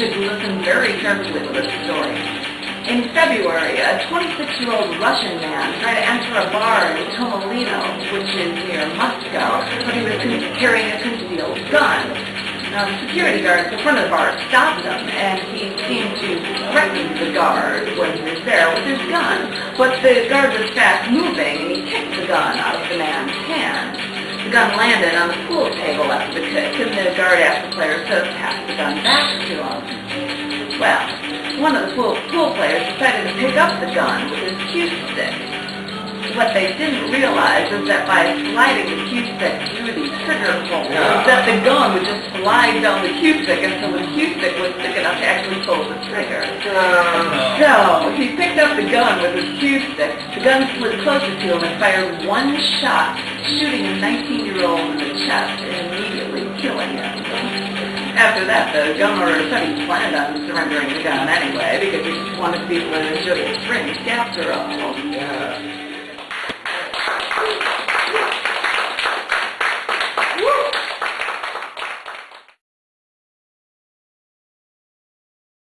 should listen very carefully to this story. In February, a 26-year-old Russian man tried to enter a bar in Tomilino, which is near Moscow, but he was carrying a concealed gun. Now, the security guards in front of the bar stopped him, and he seemed to threaten the guard when he was there with his gun. But the guard was fast moving, and he kicked the gun out of the man's hand. The gun landed on the pool table after the kick, and the guard asked the player to pass the gun back to him. Well, one of the pool players decided to pick up the gun with his cue stick. What they didn't realize is that by sliding the cue stick through the trigger hole, that the gun would just slide down the cue stick until the cue stick was thick enough to actually pull the trigger. So he picked up the gun with his cue stick. The gun slid closer to him and fired one shot, shooting a 19-year-old in the chest and immediately killing him. After that, though, John Morosetti planned on surrendering the gun anyway because he just wanted people in his jury springs after all.